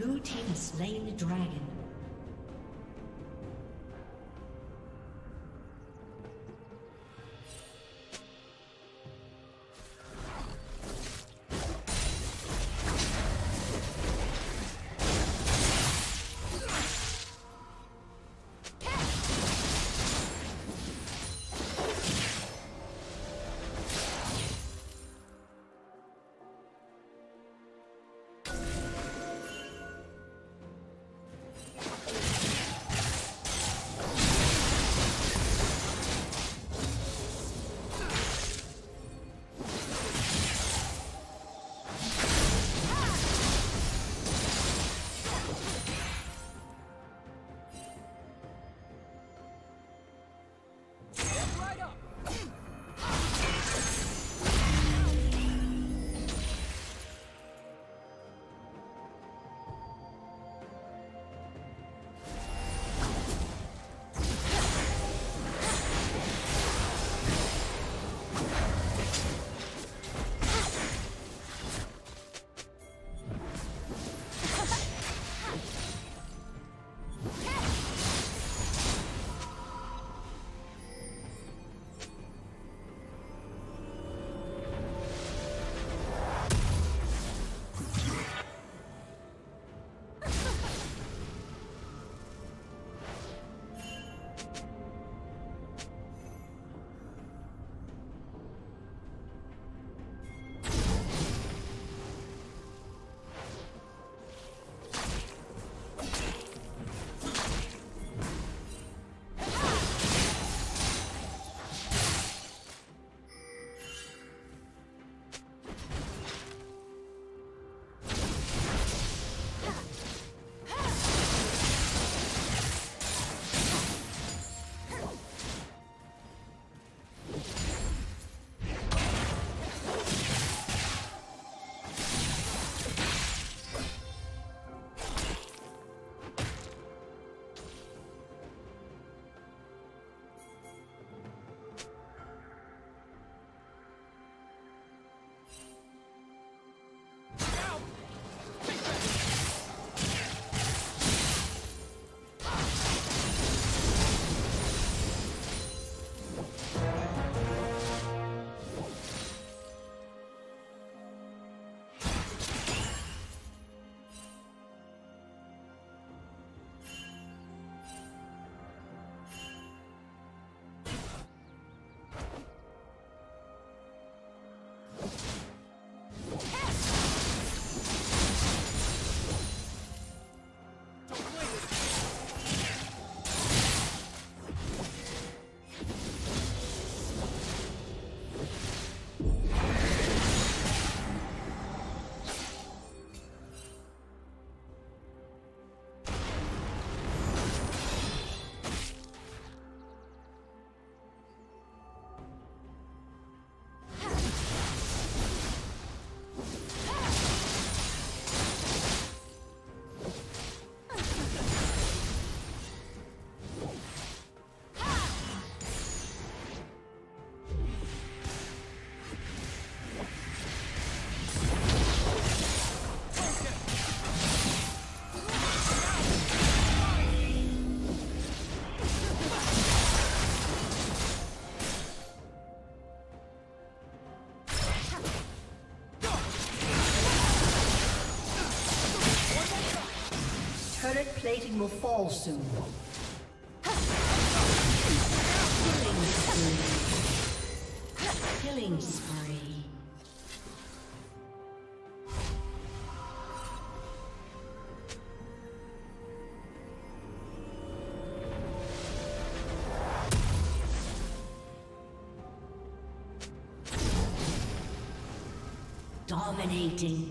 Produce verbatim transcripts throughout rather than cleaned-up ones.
Blue team has slain the dragon. Turret plating will fall soon. Killing spree. Killing spree. Dominating.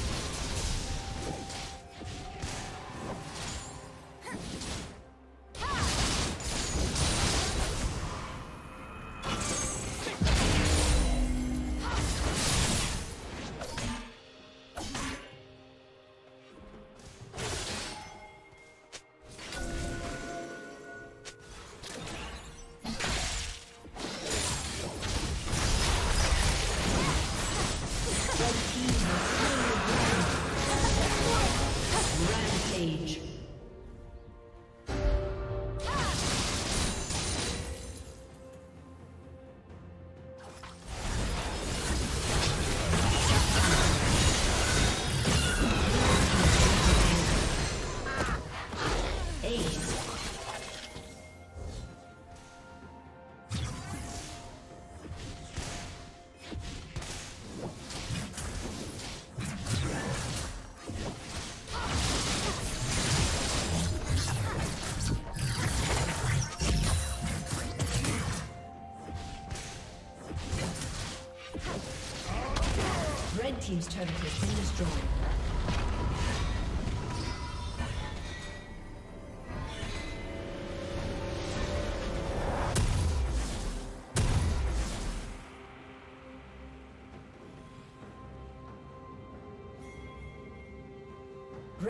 team's turret has been destroyed.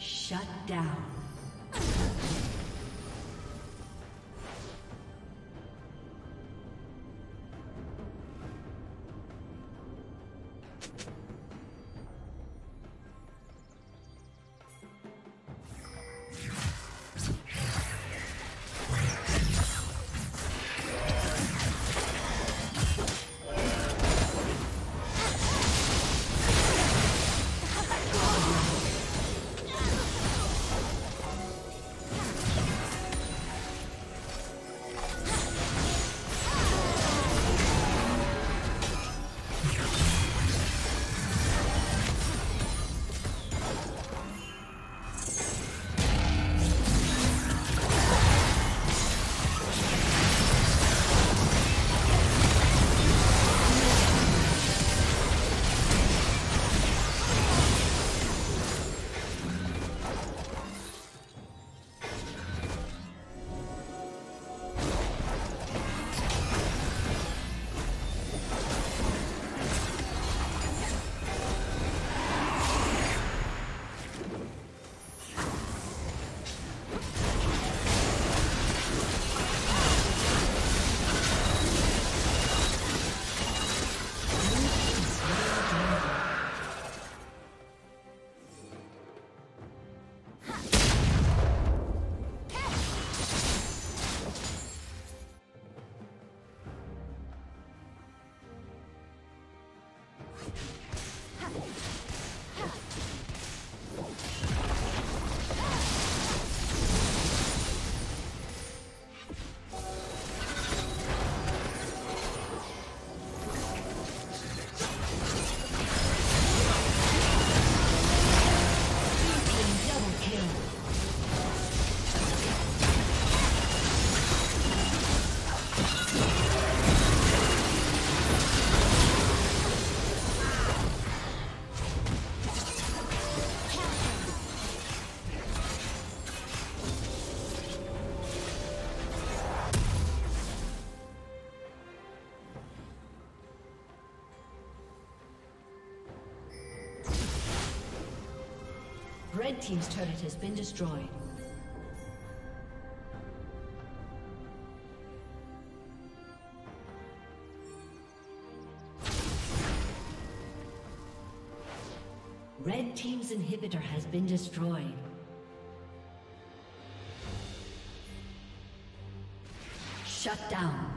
Shut down. Double kill. Red team's turret has been destroyed. Red team's inhibitor has been destroyed. Shut down.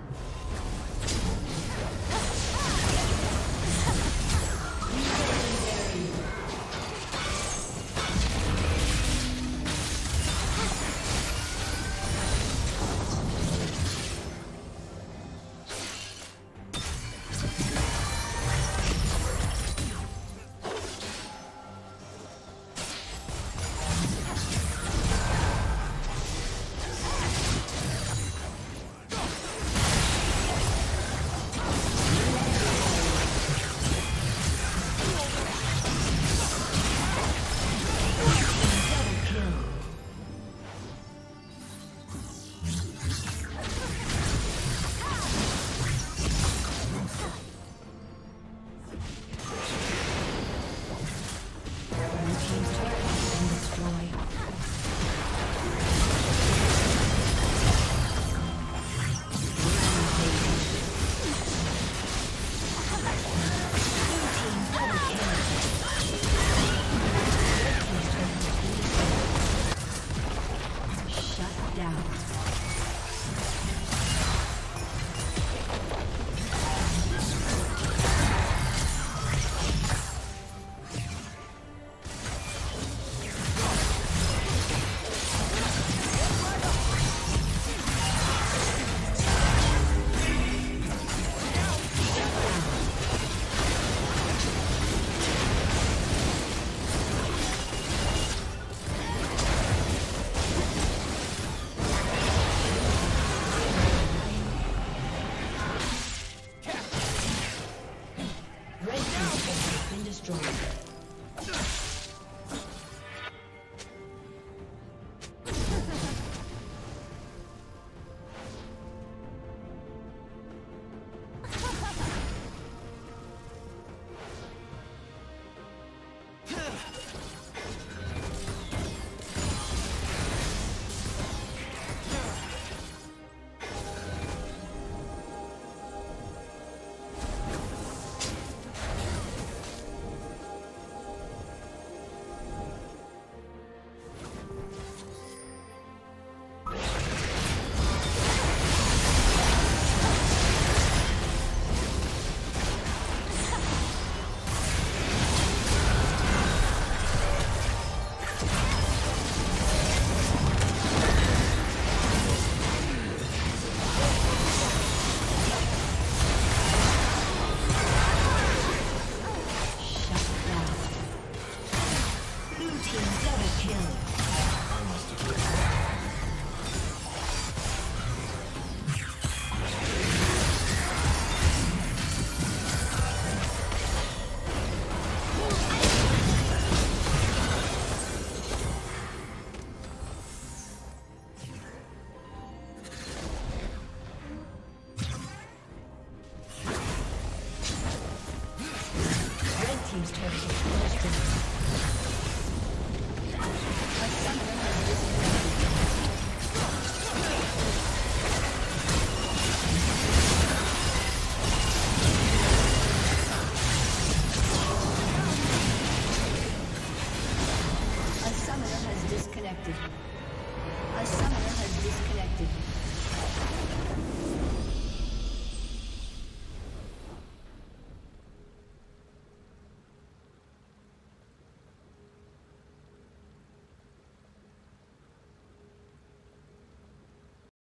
Team's turret has been destroyed.